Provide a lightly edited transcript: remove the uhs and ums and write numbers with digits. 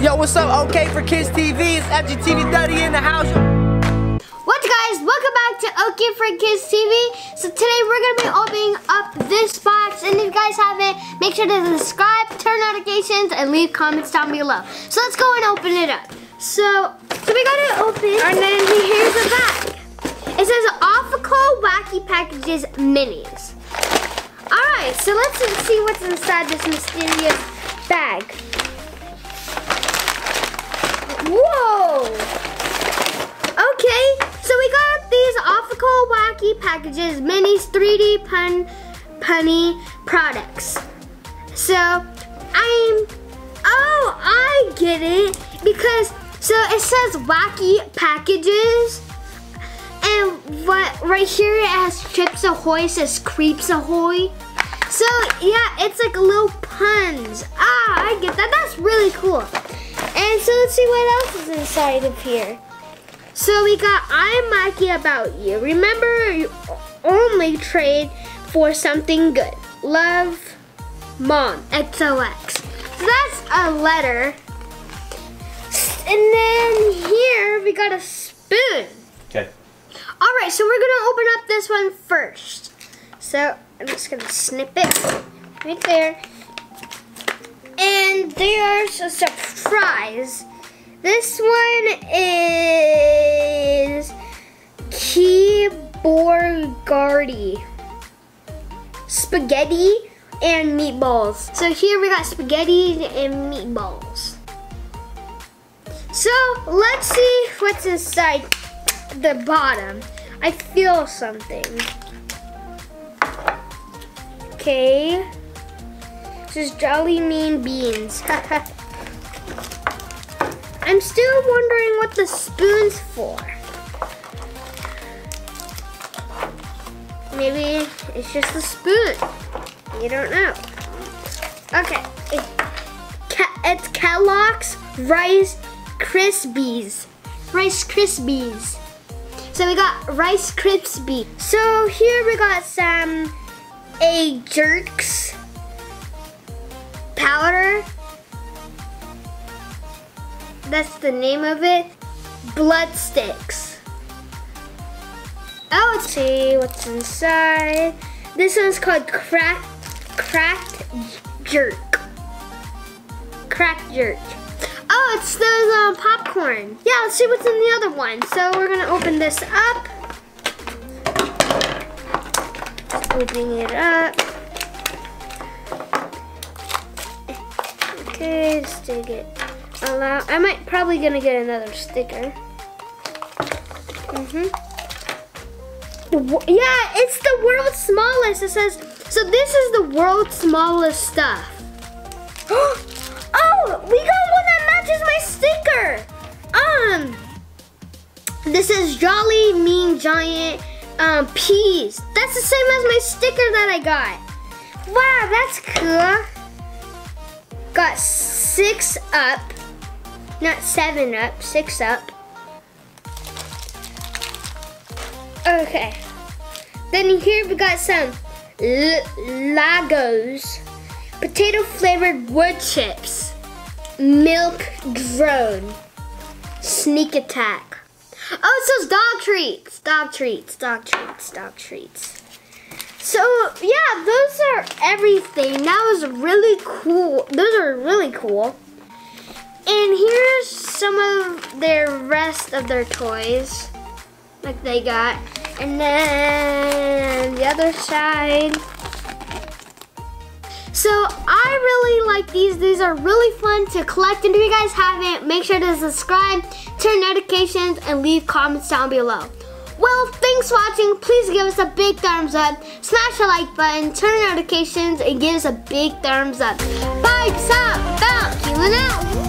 Yo, what's up? OK for Kids TV. It's FGTV Daddy in the house. What's up, guys? Welcome back to OK for Kids TV. So today we're going to be opening up this box. And if you guys haven't, make sure to subscribe, turn notifications, and leave comments down below. So let's go and open it up. So we got it open, and then here's the back. It says Offical Wacky Packages Minis. Alright, so let's see what's inside this mysterious bag. Whoa! Okay, so we got these Offical Wacky Packages Minis 3D Punny products. So, I get it, because, so it says Wacky Packages, and what right here it has Chips Ahoy, it says Creeps Ahoy. So yeah, it's like little puns. Ah, I get that. That's really cool. And so let's see what else is inside of here. So we got I'm Wacky About You. Remember, you only trade for something good. Love, Mom. XOX. So that's a letter. And then here we got a spoon. Okay. All right, so we're gonna open up this one first. So I'm just gonna snip it right there. And there's a surprise. This one is Keyboard Guardy. Spaghetti and meatballs. So here we got spaghetti and meatballs. So let's see what's inside the bottom. I feel something. Okay. This is Jolly Mean Beans. I'm still wondering what the spoon's for. Maybe it's just a spoon. You don't know. Okay. It's Kellogg's Rice Krispies. Rice Krispies. So we got Rice Krispies. So here we got some A Jerks powder. That's the name of it. Blood sticks. Oh, let's see what's inside. This one's called Cracked Jerk. Cracked Jerk. Oh, it's those popcorn. Yeah, let's see what's in the other one. So we're gonna open this up. Just opening it up. Okay, let's dig it all out. I might probably gonna get another sticker. Yeah, it's the world's smallest. It says, so this is the world's smallest stuff. Oh, we got one that matches my sticker. This is Jolly Mean Giant peas. That's the same as my sticker that I got. Wow, that's cool. Got 6 up, not 7 up, 6 up. Okay. Then here we got some Lagos. Potato flavored wood chips, milk drone, sneak attack. Oh, it says dog treats, dog treats, dog treats, dog treats. So yeah, those are everything. That was really cool. Those are really cool. And here's some of their rest of their toys, like they got. And then the other side. So I really like these. These are really fun to collect. And if you guys haven't, make sure to subscribe, turn notifications, and leave comments down below. Well, thanks for watching. Please give us a big thumbs up. Smash the like button, turn notifications, and give us a big thumbs up. Bye, ciao, ciao,